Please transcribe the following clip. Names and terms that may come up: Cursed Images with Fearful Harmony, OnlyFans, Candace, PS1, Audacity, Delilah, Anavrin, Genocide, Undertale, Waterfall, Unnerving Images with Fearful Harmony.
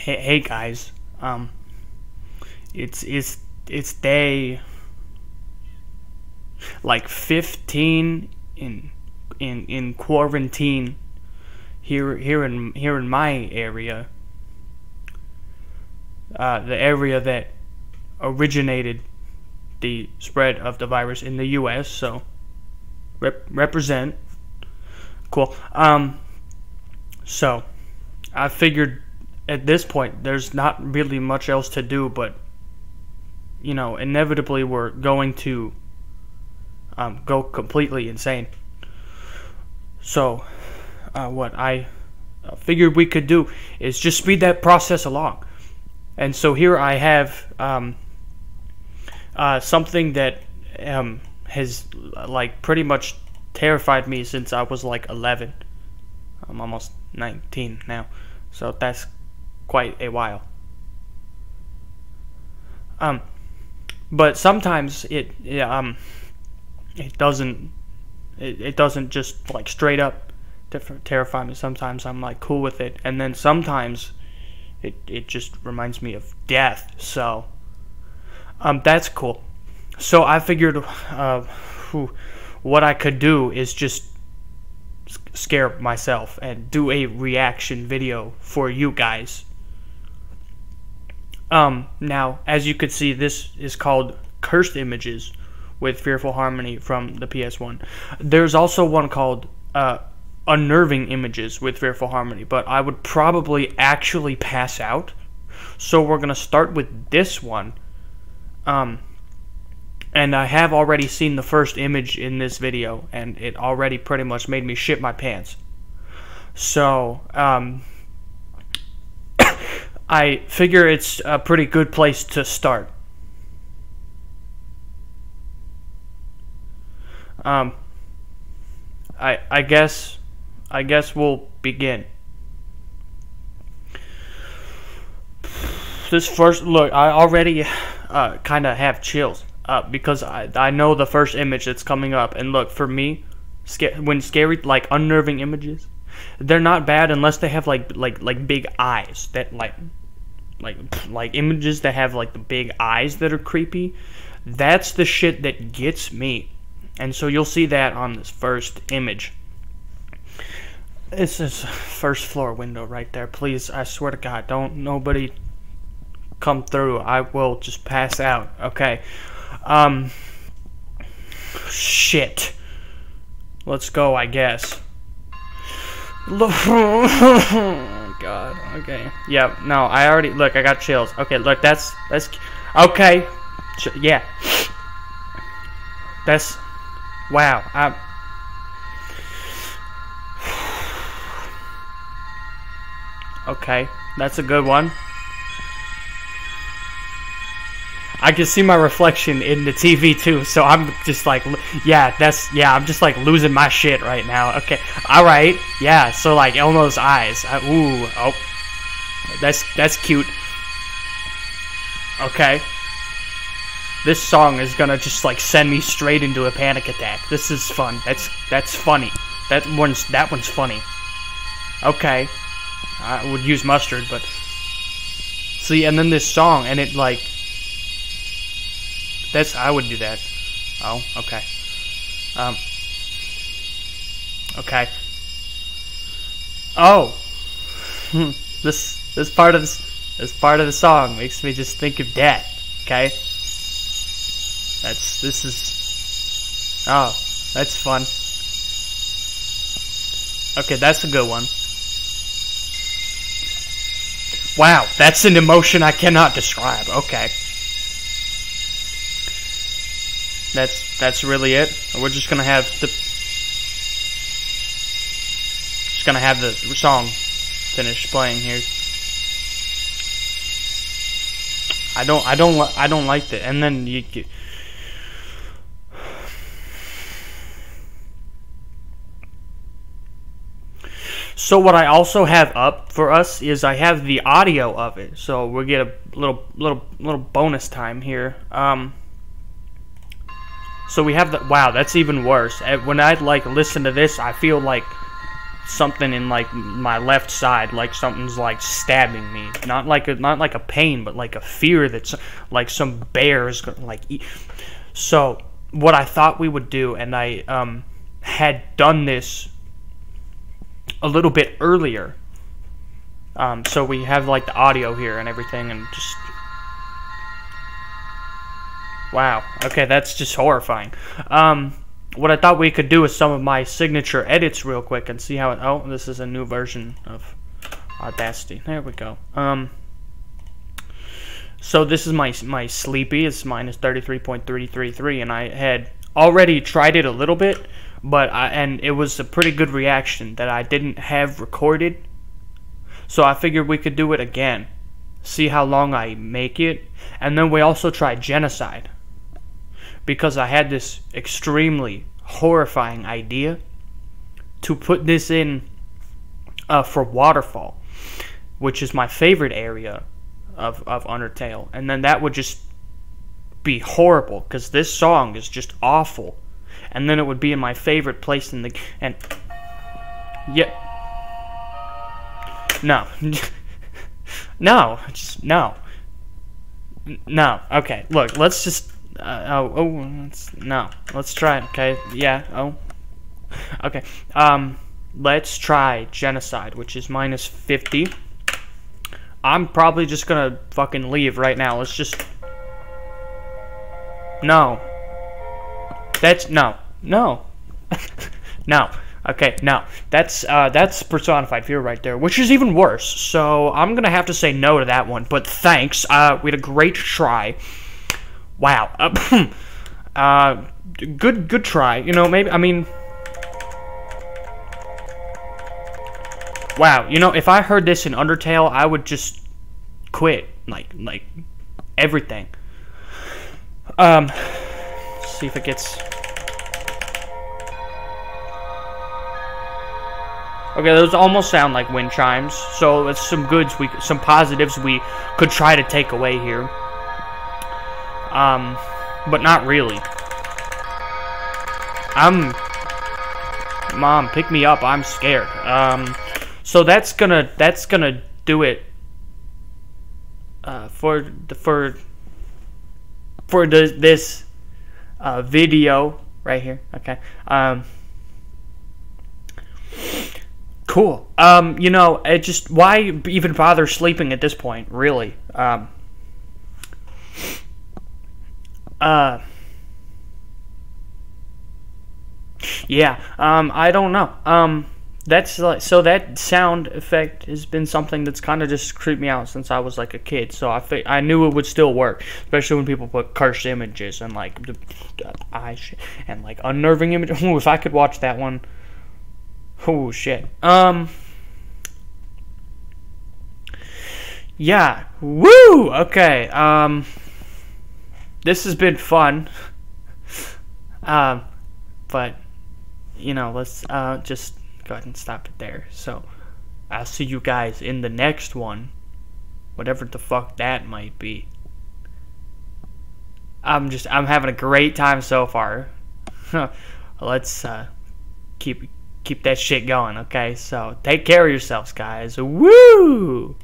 Hey guys, it's day like 15 in quarantine here in my area, the area that originated the spread of the virus in the U.S. So represent. Cool. So I figured at this point there's not really much else to do, but you know, inevitably we're going to go completely insane. So what I figured we could do is just speed that process along. And so here I have something that has like pretty much terrified me since I was like 11. I'm almost 19 now, so that's quite a while. But sometimes it doesn't just like straight up terrify me. Sometimes I'm like cool with it, and then sometimes it just reminds me of death. So that's cool. So I figured what I could do is just scare myself and do a reaction video for you guys. Now, as you could see, this is called Cursed Images with Fearful Harmony from the PS1. There's also one called Unnerving Images with Fearful Harmony, but I would probably actually pass out. So we're going to start with this one. And I have already seen the first image in this video, and it already pretty much made me shit my pants. So, I figure it's a pretty good place to start. I guess we'll begin. This first look, I already kind of have chills. Because I know the first image that's coming up, and look, for me, when scary, like unnerving images, they're not bad unless they have like big eyes that like images that have like the big eyes that are creepy. That's the shit that gets me, and so you'll see that on this first image. It's this first floor window right there. Please, I swear to God, don't nobody come through. I will just pass out. Okay. Shit. Let's go, I guess. Oh, God. Okay. Yeah, no, I already... Look, I got chills. Okay, look, that's... Okay. Yeah. That's... Wow. Okay. That's a good one. I can see my reflection in the TV too, so I'm just like, yeah, that's, yeah, I'm just like losing my shit right now. Okay, alright, yeah, so like Elmo's eyes. Ooh, oh, that's cute. Okay. This song is gonna just like send me straight into a panic attack. This is fun, that's funny. That one's funny. Okay. I would use mustard, but... See, and then this song, and it like... That's, I would do that. Oh, okay. Okay. Oh, this part of the song makes me just think of death. Okay. This is. Oh, that's fun. Okay, that's a good one. Wow, that's an emotion I cannot describe. Okay. That's really it. We're just gonna have the song finish playing here. I don't like that. And then you get... So what I also have up for us is I have the audio of it. So we'll get a little bonus time here. So we have the... Wow, that's even worse. When I, like, listen to this, I feel like something in like my left side, like something's like stabbing me. Not like a pain, but like a fear that's like some bear is gonna like eat. So what I thought we would do, and I had done this a little bit earlier. So we have like the audio here and everything, and just wow. Okay, that's just horrifying. What I thought we could do is some of my signature edits real quick and see how it... Oh, this is a new version of Audacity. There we go. So this is my sleepy. It's minus 33.333, and I had already tried it a little bit, but and it was a pretty good reaction that I didn't have recorded. So I figured we could do it again, see how long I make it, and then we also tried Genocide, because I had this extremely horrifying idea to put this in for Waterfall, which is my favorite area of Undertale, and then that would just be horrible because this song is just awful, and then it would be in my favorite place in the and yeah, no. No, just no, no. Okay, look, let's just let's try it. Okay, yeah, oh, okay. Let's try Genocide, which is minus 50. I'm probably just gonna fucking leave right now. Let's just no. That's no, no, no. Okay, no, that's personified fear right there, which is even worse. So I'm gonna have to say no to that one. But thanks, we had a great try. Wow, good try. You know, maybe I mean, wow. You know, if I heard this in Undertale, I would just quit, like everything. Let's see if it gets. Okay, those almost sound like wind chimes, so it's some positives we could try to take away here. But not really. Mom, pick me up, I'm scared. So that's gonna do it for this video right here. Okay. Cool. You know, it just, why even bother sleeping at this point, really? Yeah, I don't know. That's like, so that sound effect has been something that's kind of just creeped me out since I was like a kid. So I knew it would still work, especially when people put Cursed Images and like Unnerving Images. Ooh, if I could watch that one. Oh shit. Yeah. Woo! Okay. This has been fun. But you know, let's just go ahead and stop it there. So I'll see you guys in the next one. Whatever the fuck that might be. I'm having a great time so far. Let's keep that shit going, okay? So take care of yourselves, guys. Woo!